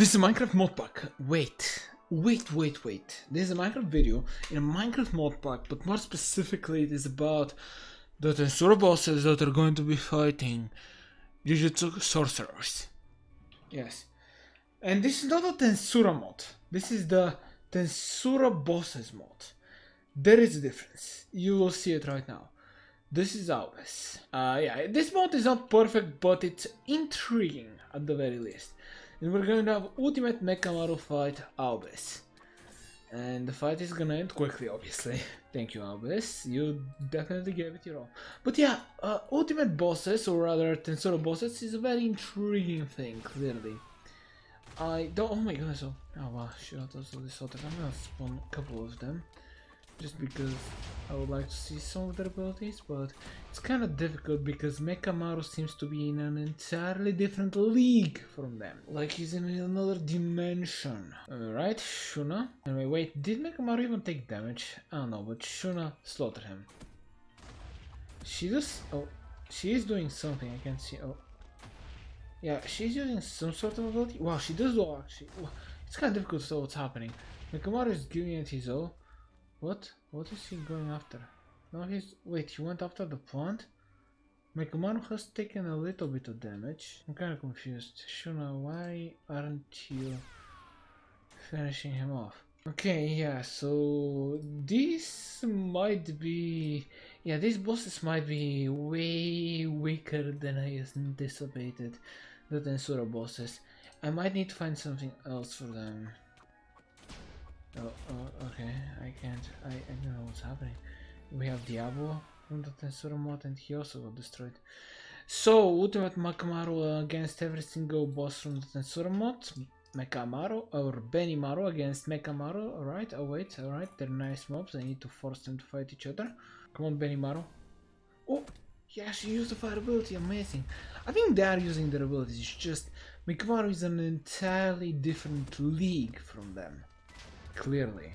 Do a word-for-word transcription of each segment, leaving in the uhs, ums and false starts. This is a Minecraft mod pack. Wait, wait, wait, wait. This is a Minecraft video in a Minecraft mod pack, but more specifically, it is about the Tensura bosses that are going to be fighting Jujutsu Sorcerers. Yes. And this is not a Tensura mod. This is the Tensura bosses mod. There is a difference. You will see it right now. This is ours. Uh, yeah, this mod is not perfect, but it's intriguing at the very least. And we're going to have Ultimate Mechamaru fight Albus. And the fight is gonna end quickly, obviously. Thank you, Albus. You definitely gave it your all. But yeah, uh, Ultimate bosses, or rather Tensura bosses, is a very intriguing thing, clearly. I don't. Oh my gosh. Oh, oh wow, shit, also this other. I'm gonna spawn a couple of them. Just because I would like to see some of their abilities, but it's kind of difficult because Mechamaru seems to be in an entirely different league from them. Like he's in another dimension. Alright, Shuna. Anyway, wait, did Mechamaru even take damage? I don't know, but Shuna slaughtered him. She just... oh, she is doing something, I can't see. Oh. Yeah, she's using some sort of ability. Wow, she does do actually. It's kind of difficult to tell what's happening. Mechamaru is giving it his all. What? What is he going after? No, he's... wait, he went after the plant? Mechamaru has taken a little bit of damage. I'm kinda confused. Shuna, why aren't you finishing him off? Okay, yeah, so... this might be... yeah, these bosses might be way weaker than I anticipated. The Tensura bosses. I might need to find something else for them. Oh, oh, okay, I can't, I, I don't know what's happening. We have Diablo on the Tensura mod and he also got destroyed. So, Ultimate Mechamaru against every single boss from the Tensura mod. Mechamaru, or Benimaru against Mechamaru, alright, oh wait, alright, they're nice mobs, I need to force them to fight each other. Come on, Benimaru. Oh, yeah, she used the fire ability, amazing. I think they are using their abilities, it's just, Mechamaru is an entirely different league from them. Clearly.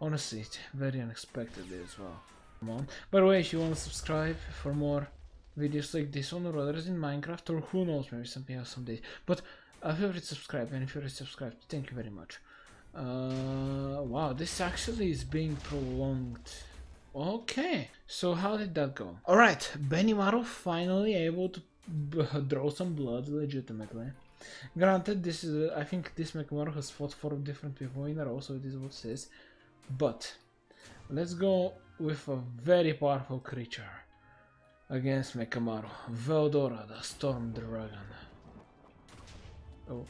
Honestly, it's very unexpected as well. Come on. By the way, if you want to subscribe for more videos like this one or others in Minecraft, or who knows, maybe something else someday. But a favorite subscribe, and if you're subscribed, thank you very much. Uh, wow, this actually is being prolonged. Okay, so how did that go? Alright, Benimaru finally able to b draw some blood legitimately. Granted, this is, uh, I think this Mechamaru has fought four different people in a row, so it is what it is. But, let's go with a very powerful creature against Mechamaru. Veldora, the Storm Dragon. Oh,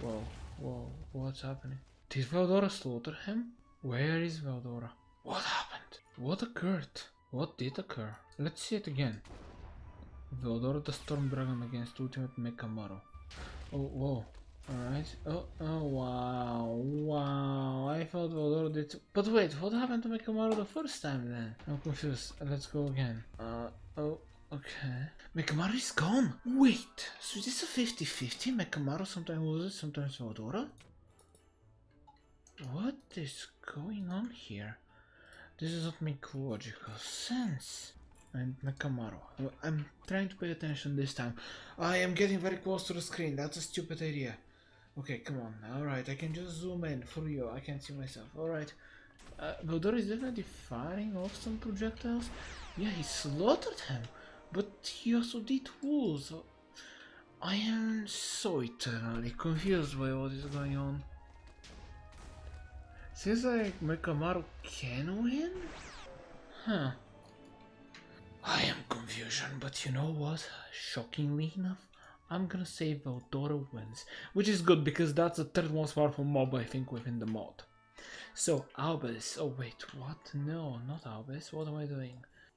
whoa, whoa, what's happening? Did Veldora slaughter him? Where is Veldora? What happened? What occurred? What did occur? Let's see it again. Veldora, the Storm Dragon against Ultimate Mechamaru. Oh, whoa, alright, oh, oh, wow, wow, I thought Veldora did too. But wait, what happened to Mechamaru the first time then? I'm confused, let's go again. Uh, oh, okay. Mechamaru is gone! Wait, so is this a fifty fifty? Mechamaru sometimes loses, sometimes Veldora? What is going on here? This does not make logical sense. And Mechamaru. I'm trying to pay attention this time. I am getting very close to the screen. That's a stupid idea. Okay, come on. Alright, I can just zoom in for you. I can't see myself. Alright. Uh, Veldora is definitely firing off some projectiles. Yeah, he slaughtered him. But he also did wool. So I am so eternally confused by what is going on. Seems like Mechamaru can win? Huh. I am confusion, but you know what? Shockingly enough, I'm gonna say Veldora wins. Which is good, because that's the third most powerful mob, I think, within the mod. So, Albus. Oh, wait, what? No, not Albus. What am I doing?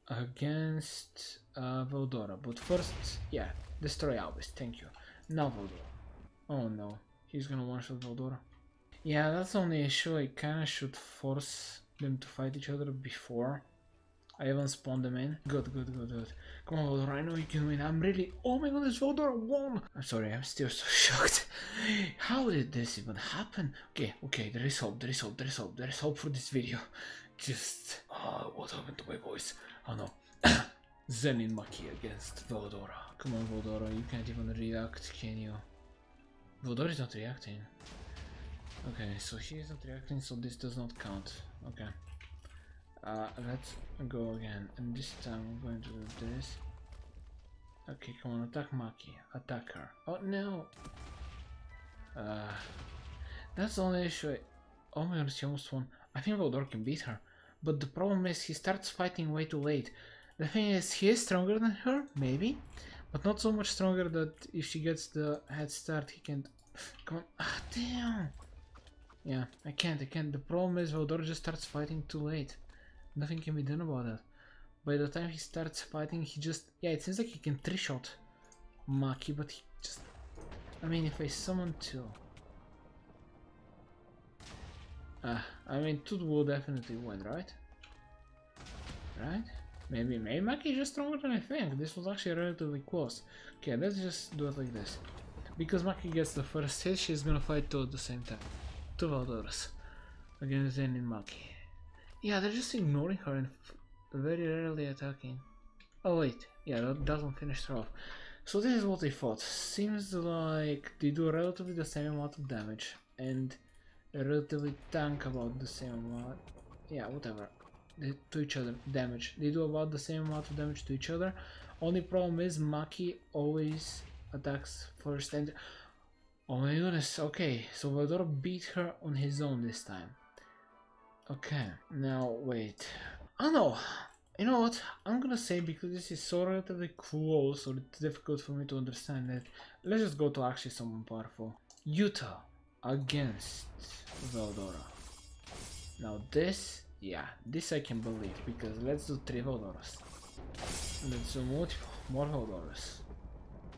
Against uh, Veldora. But first, yeah, destroy Albus. Thank you. Now Veldora. Oh, no. He's gonna one-shot Veldora. Yeah, that's the only issue. I kinda should force them to fight each other before. I even spawned them in. Good, good, good, good. Come on, Veldora, I know you can win. I'm really... oh my goodness, Veldora won! I'm sorry, I'm still so shocked. How did this even happen? Okay, okay, there is hope, there is hope, there is hope, there is hope for this video. Just... ah, uh, what happened to my voice? Oh no. Zenin Maki against Veldora. Come on, Veldora, you can't even react, can you? Veldora is not reacting. Okay, so she is not reacting, so this does not count. Okay. Uh, let's go again. And this time I'm going to do this. Okay, come on, attack Maki. Attack her. Oh no! Uh, that's the only issue. I... Oh my god, she almost won. I think Veldora can beat her. But the problem is he starts fighting way too late. The thing is, he is stronger than her, maybe. But not so much stronger that if she gets the head start, he can't... Come on. Ah, damn! Yeah, I can't, I can't. The problem is Veldora just starts fighting too late. Nothing can be done about that. By the time he starts fighting, he just... Yeah, it seems like he can three-shot Maki, but he just... I mean, if I summon two... Ah, I mean, two will definitely win, right? Right? Maybe, maybe Maki is just stronger than I think. This was actually relatively close. Okay, let's just do it like this. Because Maki gets the first hit, she's gonna fight two at the same time. Two Veldoras. Against Zenin Maki. Yeah, they're just ignoring her and f very rarely attacking. Oh wait, yeah, that, that one finished her off. So this is what they fought. Seems like they do relatively the same amount of damage. And relatively tank about the same amount. Yeah, whatever. They, to each other, damage. They do about the same amount of damage to each other. Only problem is Maki always attacks first and... Oh my goodness, okay, so Veldora beat her on his own this time. Okay, now wait. Oh no! You know what? I'm gonna say, because this is so relatively close, or it's difficult for me to understand it, let's just go to actually someone powerful. Yuta against Veldora. Now this, yeah, this I can believe, because let's do three Veldoras. Let's do multiple more Veldoras.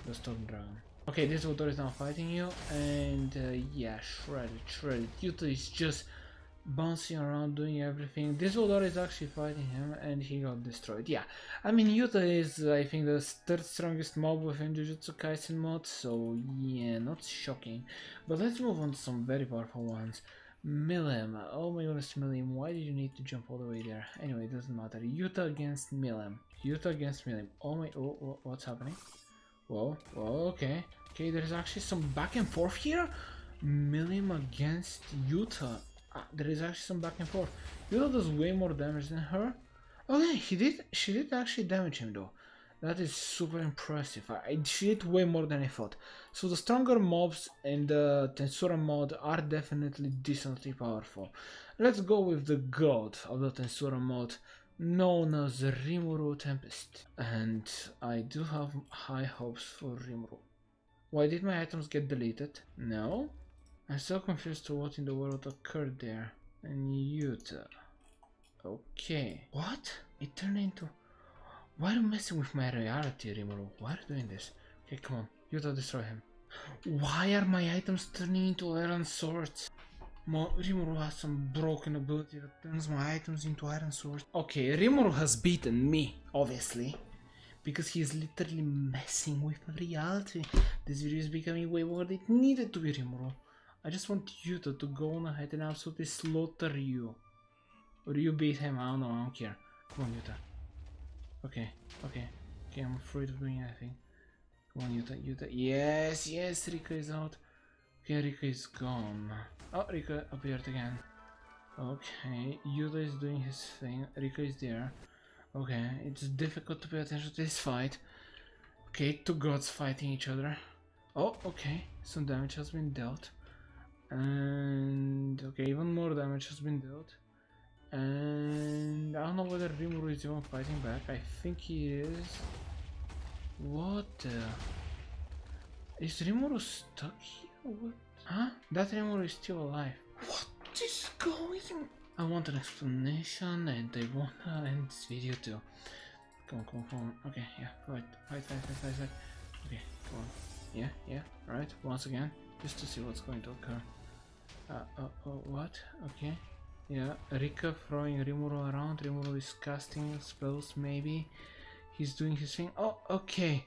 The Storm Dragon. Okay, this Veldora is now fighting you, and uh, yeah, shredded, shredded. Yuta is just bouncing around, doing everything. This Veldora is actually fighting him, and he got destroyed. Yeah, I mean, Yuta is, uh, I think, the third strongest mob within Jujutsu Kaisen mod, so yeah, not shocking. But let's move on to some very powerful ones. Milim. Oh my goodness, Milim, why did you need to jump all the way there? Anyway, it doesn't matter. Yuta against Milim. Yuta against Milim. Oh my, oh, oh, what's happening? Whoa, whoa, okay. Okay, there's actually some back and forth here. Milim against Yuta. Ah, there is actually some back and forth. Yuta does way more damage than her. Okay, he did. She did actually damage him though. That is super impressive. I, I, she did way more than I thought. So the stronger mobs in the Tensura mod are definitely decently powerful. Let's go with the god of the Tensura mod, known as Rimuru Tempest. And I do have high hopes for Rimuru. Why did my items get deleted? No? I'm so confused to what in the world occurred there. And Yuta. Okay. What? It turned into... Why are you messing with my reality, Rimuru? Why are you doing this? Okay, come on. Yuta, destroy him. Why are my items turning into iron swords? Mo Rimuru has some broken ability that turns my items into iron swords. Okay, Rimuru has beaten me, obviously. Because he is literally messing with reality. This video is becoming way more than it needed to be, Rimuru. I just want Yuta to go on ahead and absolutely slaughter you. Or you beat him, I don't know, I don't care. Come on, Yuta. Okay, okay. Okay, I'm afraid of doing anything. Come on, Yuta, Yuta. Yes, yes, Rika is out. Okay, Rika is gone. Oh, Rika appeared again. Okay, Yuta is doing his thing. Rika is there. Okay, it's difficult to pay attention to this fight. Okay, two gods fighting each other. Oh, okay. Some damage has been dealt. And okay, even more damage has been dealt. And I don't know whether Rimuru is even fighting back. I think he is. What the? Is Rimuru stuck here? What? Huh? That Rimuru is still alive. What is going on? I want an explanation, and I want to end this video too. Come on, come on, come on. Okay, yeah, fight, fight, fight, fight, fight, fight. Okay, come on. Yeah, yeah, right, once again. Just to see what's going to occur. Uh, oh, oh, what? Okay. Yeah, Rika throwing Rimuru around. Rimuru is casting spells, maybe. He's doing his thing. Oh, okay.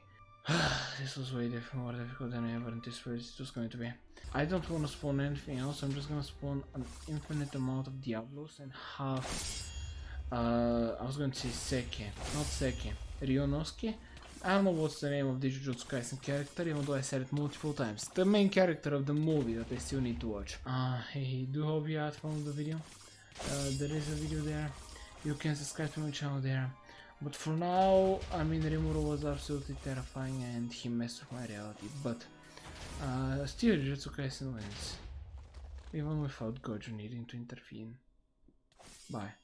This was way different, more difficult than I ever anticipated it was going to be. I don't want to spawn anything else. I'm just going to spawn an infinite amount of Diablos and half... Uh, I was going to say Seki. Not Seki. Ryonosuke. I don't know what's the name of the Jujutsu Kaisen character, even though I said it multiple times. The main character of the movie that I still need to watch. Uh, hey, do hope you had fun with the video. Uh, there is a video there. You can subscribe to my channel there. But for now, I mean, Rimuru was absolutely terrifying and he messed with my reality. But uh, still, Jujutsu Kaisen wins. Even without Gojo needing to intervene. Bye.